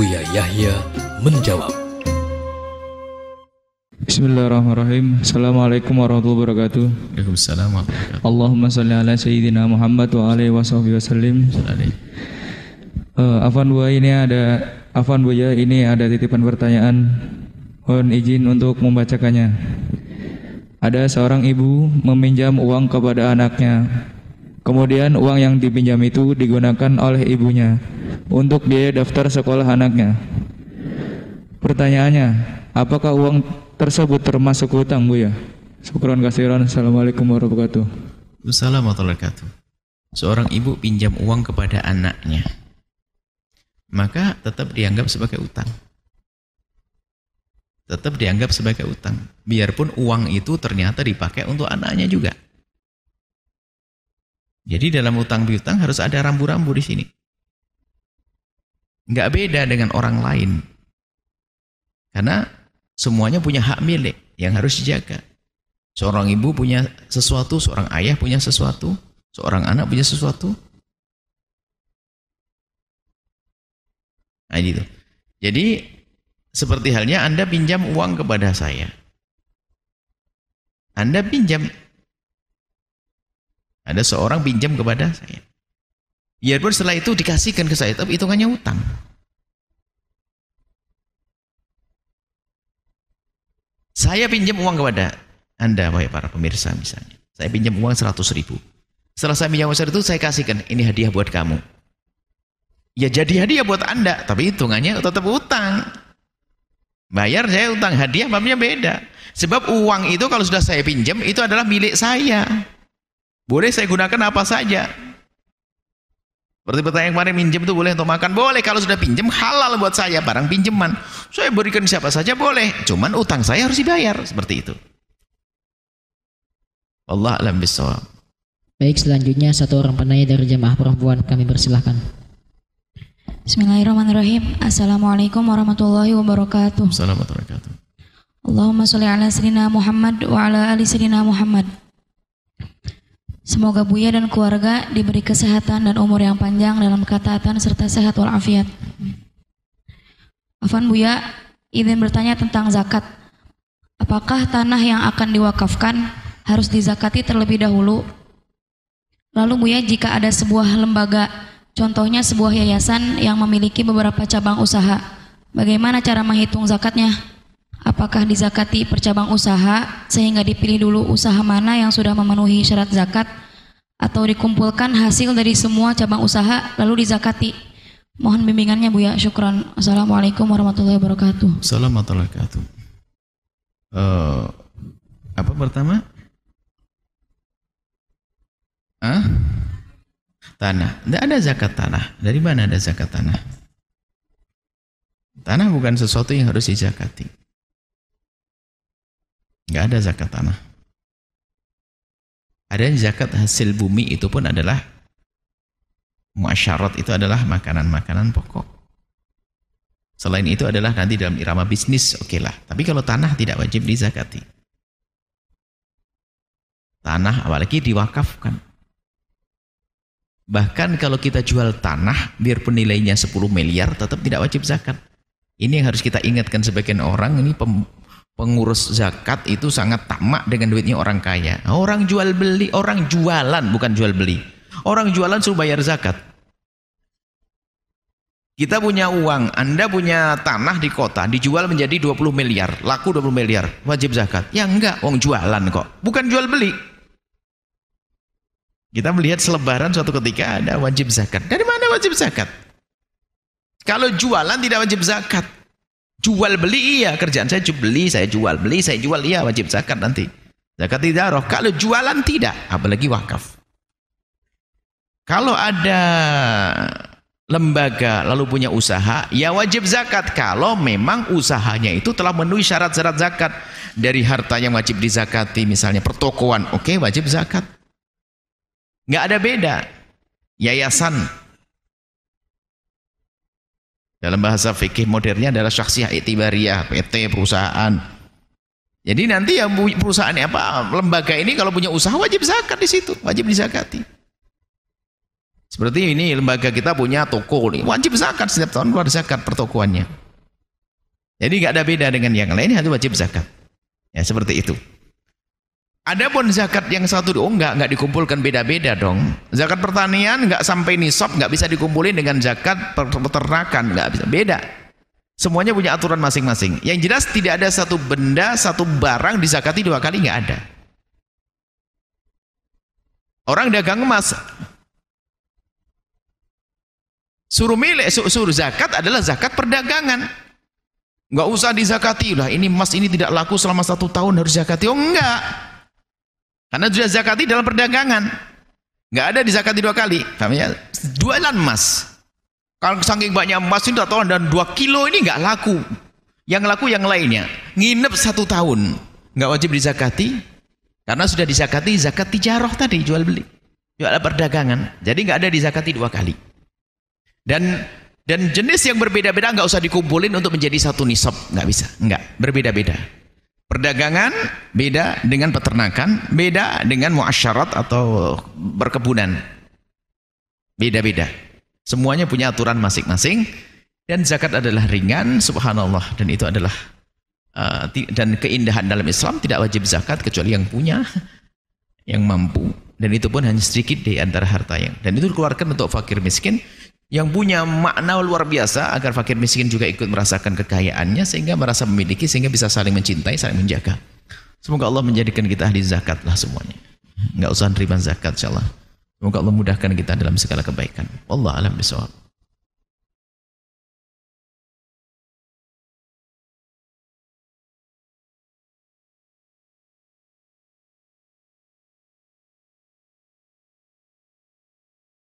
Buya Yahya menjawab. Bismillahirrahmanirrahim. Assalamualaikum warahmatullahi wabarakatuh. Waalaikumsalam. Allahumma salli alai sayyidina Muhammad wa alaihi wasallim. Afwan Buya ini ada titipan pertanyaan. Mohon izin untuk membacakannya. Ada seorang ibu meminjam uang kepada anaknya. Kemudian uang yang dipinjam itu digunakan oleh ibunya untuk biaya daftar sekolah anaknya. Pertanyaannya, apakah uang tersebut termasuk hutang, Buya? Syukran kasiran. Assalamualaikum warahmatullahi wabarakatuh. Wassalamu'alaikum warahmatullahi wabarakatuh. Seorang ibu pinjam uang kepada anaknya, maka tetap dianggap sebagai utang. Tetap dianggap sebagai utang, biarpun uang itu ternyata dipakai untuk anaknya juga. Jadi dalam utang piutang harus ada rambu-rambu di sini. Nggak beda dengan orang lain. Karena semuanya punya hak milik yang harus dijaga. Seorang ibu punya sesuatu, seorang ayah punya sesuatu, seorang anak punya sesuatu. Nah, gitu. Jadi seperti halnya Anda pinjam uang kepada saya. Anda pinjam. Ada seorang pinjam kepada saya. Biarpun setelah itu dikasihkan ke saya, tapi hitungannya utang. Saya pinjam uang kepada Anda, wahai para pemirsa misalnya. Saya pinjam uang 100.000. Setelah saya pinjam uang 100 itu saya kasihkan, ini hadiah buat kamu. Ya jadi hadiah buat Anda, tapi hitungannya tetap utang. Bayar saya utang, hadiah babnya beda. Sebab uang itu kalau sudah saya pinjam, itu adalah milik saya. Boleh saya gunakan apa saja. Seperti pertanyaan kemarin, minjem itu boleh untuk makan? Boleh, kalau sudah pinjam halal buat saya, barang pinjaman. Saya berikan siapa saja boleh, cuman utang saya harus dibayar, seperti itu. Allahu a'lam bishawab. Baik, selanjutnya satu orang penanya dari jemaah perempuan, kami persilahkan. Bismillahirrahmanirrahim. Assalamualaikum warahmatullahi wabarakatuh. Assalamualaikum warahmatullahi wabarakatuh. Allahumma salli ala sayyidina Muhammad wa ala ali sayyidina Muhammad. Semoga Buya dan keluarga diberi kesehatan dan umur yang panjang dalam ketaatan serta sehat walafiat. Afwan Buya, izin bertanya tentang zakat. Apakah tanah yang akan diwakafkan harus dizakati terlebih dahulu? Lalu Buya, jika ada sebuah lembaga, contohnya sebuah yayasan yang memiliki beberapa cabang usaha, bagaimana cara menghitung zakatnya? Apakah dizakati per cabang usaha sehingga dipilih dulu usaha mana yang sudah memenuhi syarat zakat, atau dikumpulkan hasil dari semua cabang usaha lalu dizakati? Mohon bimbingannya, Buya. Syukran. Assalamualaikum warahmatullahi wabarakatuh. Assalamualaikum warahmatullahi wabarakatuh. Apa pertama? Tanah, tidak ada zakat tanah. Dari mana ada zakat tanah? Tanah bukan sesuatu yang harus dizakati. Tidak ada zakat tanah. Ada zakat hasil bumi, itu pun adalah muasyarat, itu adalah makanan-makanan pokok. Selain itu adalah nanti dalam irama bisnis, oke lah. Tapi kalau tanah tidak wajib dizakati. Tanah apalagi diwakafkan. Bahkan kalau kita jual tanah, biarpun nilainya 10 miliar, tetap tidak wajib zakat. Ini yang harus kita ingatkan sebagian orang, ini pengurus zakat itu sangat tamak dengan duitnya orang kaya. Orang jual beli, orang jualan, bukan jual beli. Orang jualan suruh bayar zakat. Kita punya uang, Anda punya tanah di kota, dijual menjadi 20 miliar, laku 20 miliar, wajib zakat. Ya enggak, orang jualan kok, bukan jual beli. Kita melihat selebaran suatu ketika ada wajib zakat. Dari mana wajib zakat? Kalau jualan tidak wajib zakat. Jual beli iya, kerjaan saya beli, saya jual, beli, saya jual, iya wajib zakat nanti. Zakat idarah. Kalau jualan tidak, apalagi wakaf. Kalau ada lembaga lalu punya usaha, ya wajib zakat kalau memang usahanya itu telah memenuhi syarat-syarat zakat. Dari harta yang wajib dizakati, misalnya pertokoan, oke, wajib zakat. Nggak ada beda. Yayasan dalam bahasa fikih modernnya adalah syakhsiyah i'tibariyah, PT, perusahaan. Jadi nanti yang perusahaan apa, lembaga ini kalau punya usaha wajib zakat di situ, wajib dizakati. Seperti ini lembaga kita punya toko nih, wajib zakat setiap tahun, keluar zakat pertokoannya. Jadi nggak ada beda dengan yang lain, itu wajib zakat. Ya seperti itu. Adapun zakat yang satu enggak dikumpulkan beda-beda dong. Zakat pertanian enggak sampai nisab, enggak bisa dikumpulin dengan zakat peternakan, enggak bisa, beda. Semuanya punya aturan masing-masing. Yang jelas tidak ada satu benda, satu barang dizakati dua kali, enggak ada. Orang dagang emas, suruh milik, suruh zakat adalah zakat perdagangan. Enggak usah dizakati lah, ini emas ini tidak laku selama 1 tahun harus zakati. Oh enggak, karena sudah zakati dalam perdagangan, enggak ada dizakati 2 kali. Namanya dualan emas. Kalau saking banyak emas ini tak tahu, dan 2 kilo ini enggak laku, yang laku yang lainnya. Nginep 1 tahun enggak wajib dizakati, karena sudah dizakati zakat tijaroh tadi, jual beli, jual perdagangan. Jadi enggak ada dizakati 2 kali. Dan jenis yang berbeda-beda nggak usah dikumpulin untuk menjadi satu nisab, nggak bisa, nggak, berbeda-beda. Perdagangan beda dengan peternakan, beda dengan muasyarat atau berkebunan, beda-beda. Semuanya punya aturan masing-masing, dan zakat adalah ringan, subhanallah, dan itu adalah dan keindahan dalam Islam, tidak wajib zakat kecuali yang punya, yang mampu, dan itu pun hanya sedikit di antara harta yang, dan itu dikeluarkan untuk fakir miskin. Yang punya makna luar biasa agar fakir miskin juga ikut merasakan kekayaannya, sehingga merasa memiliki, sehingga bisa saling mencintai, saling menjaga. Semoga Allah menjadikan kita ahli zakat lah semuanya. Enggak usah nerima zakat, insyaallah. Semoga Allah mudahkan kita dalam segala kebaikan. Allahu a'lam bishawab.